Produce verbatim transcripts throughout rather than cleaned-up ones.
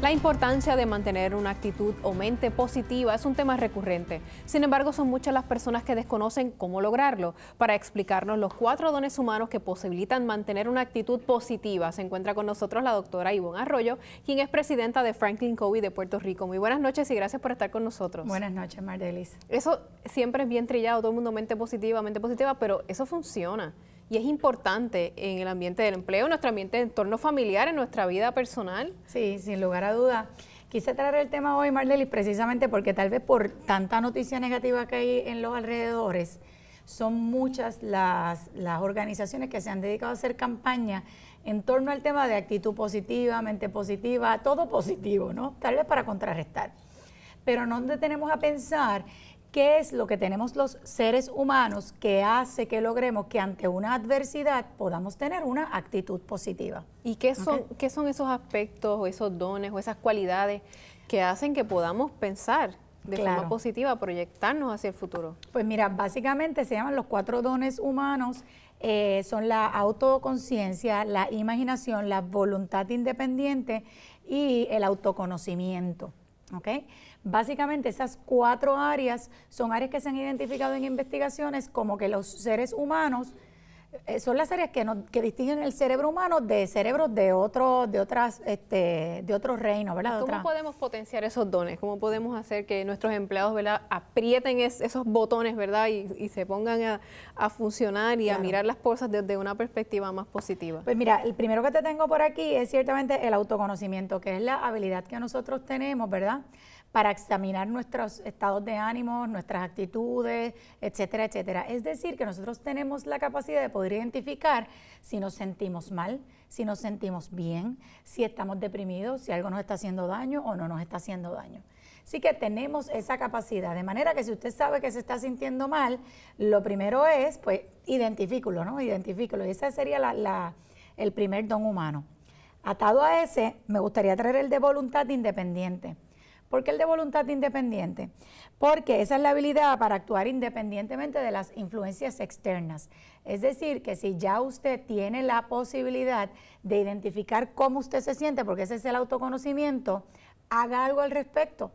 La importancia de mantener una actitud o mente positiva es un tema recurrente. Sin embargo, son muchas las personas que desconocen cómo lograrlo. Para explicarnos los cuatro dones humanos que posibilitan mantener una actitud positiva, se encuentra con nosotros la doctora Ivonne Arroyo, quien es presidenta de Franklin Covey de Puerto Rico. Muy buenas noches y gracias por estar con nosotros. Buenas noches, Mardelis. Eso siempre es bien trillado, todo el mundo mente positiva, mente positiva, pero eso funciona. Y es importante en el ambiente del empleo, en nuestro ambiente de entorno familiar, en nuestra vida personal. Sí, sin lugar a dudas. Quise traer el tema hoy, Mardelis, precisamente porque tal vez por tanta noticia negativa que hay en los alrededores, son muchas las, las organizaciones que se han dedicado a hacer campaña en torno al tema de actitud positiva, mente positiva, todo positivo, ¿no? Tal vez para contrarrestar. Pero no detenemos a pensar qué es lo que tenemos los seres humanos que hace que logremos que ante una adversidad podamos tener una actitud positiva. ¿Y qué son, okay. qué son esos aspectos o esos dones o esas cualidades que hacen que podamos pensar de claro. forma positiva, proyectarnos hacia el futuro? Pues mira, básicamente se llaman los cuatro dones humanos, eh, son la autoconciencia, la imaginación, la voluntad independiente y el autoconocimiento. ¿Okay? Básicamente esas cuatro áreas son áreas que se han identificado en investigaciones como que los seres humanos eh, son las áreas que, no, que distinguen el cerebro humano de cerebros de otros de otras este, de otros reinos, ¿verdad? ¿Cómo Otra. podemos potenciar esos dones? ¿Cómo podemos hacer que nuestros empleados, ¿verdad?, aprieten es, esos botones, ¿verdad?, y, y se pongan a, a funcionar y claro. a mirar las cosas desde una perspectiva más positiva? Pues mira, el primero que te tengo por aquí es ciertamente el autoconocimiento, que es la habilidad que nosotros tenemos, ¿verdad?, para examinar nuestros estados de ánimo, nuestras actitudes, etcétera, etcétera. Es decir, que nosotros tenemos la capacidad de poder identificar si nos sentimos mal, si nos sentimos bien, si estamos deprimidos, si algo nos está haciendo daño o no nos está haciendo daño. Así que tenemos esa capacidad, de manera que si usted sabe que se está sintiendo mal, lo primero es, pues, identifículo, ¿no? Identifículo. Y ese sería la, la, el primer don humano. Atado a ese, me gustaría traer el de voluntad independiente. ¿Por qué el de voluntad independiente? Porque esa es la habilidad para actuar independientemente de las influencias externas. Es decir, que si ya usted tiene la posibilidad de identificar cómo usted se siente, porque ese es el autoconocimiento, haga algo al respecto.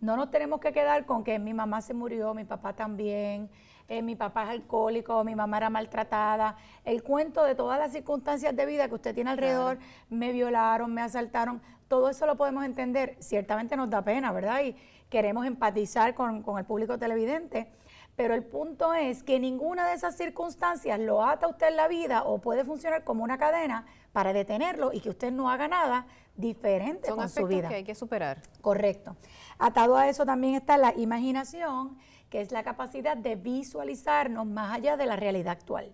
No nos tenemos que quedar con que mi mamá se murió, mi papá también, eh, mi papá es alcohólico, mi mamá era maltratada. El cuento de todas las circunstancias de vida que usted tiene alrededor, claro. me violaron, me asaltaron, todo eso lo podemos entender. Ciertamente nos da pena, ¿verdad? Y queremos empatizar con, con el público televidente, pero el punto es que ninguna de esas circunstancias lo ata a usted en la vida o puede funcionar como una cadena para detenerlo y que usted no haga nada diferente con su vida. Son aspectos que hay que superar. Correcto. Atado a eso también está la imaginación, que es la capacidad de visualizarnos más allá de la realidad actual.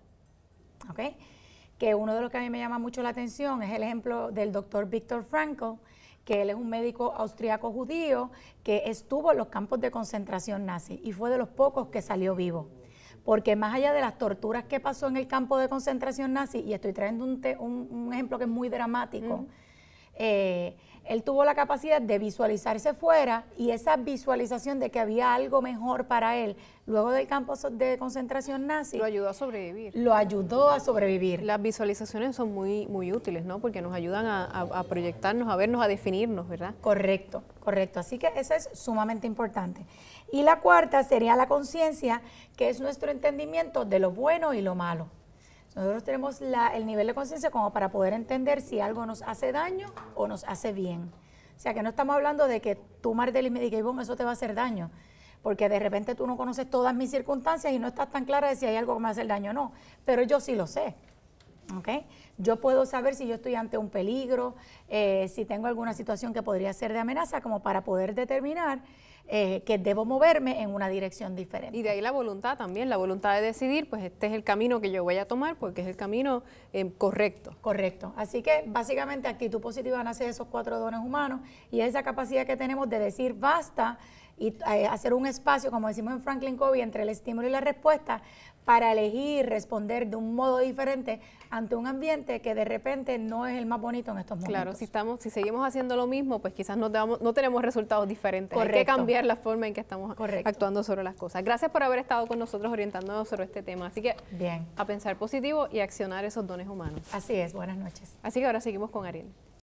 ¿Ok? Que uno de los que a mí me llama mucho la atención es el ejemplo del doctor Viktor Frankl, que él es un médico austriaco judío que estuvo en los campos de concentración nazi y fue de los pocos que salió vivo. Porque más allá de las torturas que pasó en el campo de concentración nazi, y estoy trayendo un, te, un, un ejemplo que es muy dramático, mm. eh, él tuvo la capacidad de visualizarse fuera y esa visualización de que había algo mejor para él luego del campo de concentración nazi lo ayudó a sobrevivir. Lo ayudó a sobrevivir. Las visualizaciones son muy, muy útiles, ¿no? Porque nos ayudan a, a, a proyectarnos, a vernos, a definirnos, ¿verdad? Correcto, correcto. Así que eso es sumamente importante. Y la cuarta sería la conciencia, que es nuestro entendimiento de lo bueno y lo malo. Nosotros tenemos la, el nivel de conciencia como para poder entender si algo nos hace daño o nos hace bien. O sea, que no estamos hablando de que tú, Mardelis, me digas, Ivonne, eso te va a hacer daño, porque de repente tú no conoces todas mis circunstancias y no estás tan clara de si hay algo que me hace el daño o no, pero yo sí lo sé. ¿Okay? Yo puedo saber si yo estoy ante un peligro, eh, si tengo alguna situación que podría ser de amenaza, como para poder determinar eh, que debo moverme en una dirección diferente. Y de ahí la voluntad también, la voluntad de decidir, pues este es el camino que yo voy a tomar porque es el camino eh, correcto. Correcto. Así que básicamente actitud positiva nace de esos cuatro dones humanos y esa capacidad que tenemos de decir basta y eh, hacer un espacio, como decimos en Franklin Covey, entre el estímulo y la respuesta, para elegir responder de un modo diferente ante un ambiente que de repente no es el más bonito en estos momentos. Claro, si estamos, si seguimos haciendo lo mismo, pues quizás no, damos, no tenemos resultados diferentes. Correcto. Hay que cambiar la forma en que estamos Correcto. actuando sobre las cosas. Gracias por haber estado con nosotros orientándonos sobre este tema. Así que Bien. a pensar positivo y a accionar esos dones humanos. Así es, buenas noches. Así que ahora seguimos con Ariel.